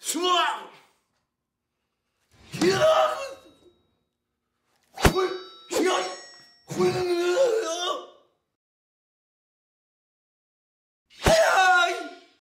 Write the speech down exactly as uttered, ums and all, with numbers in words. ¡Suave! ¡Suave! ¡Suave!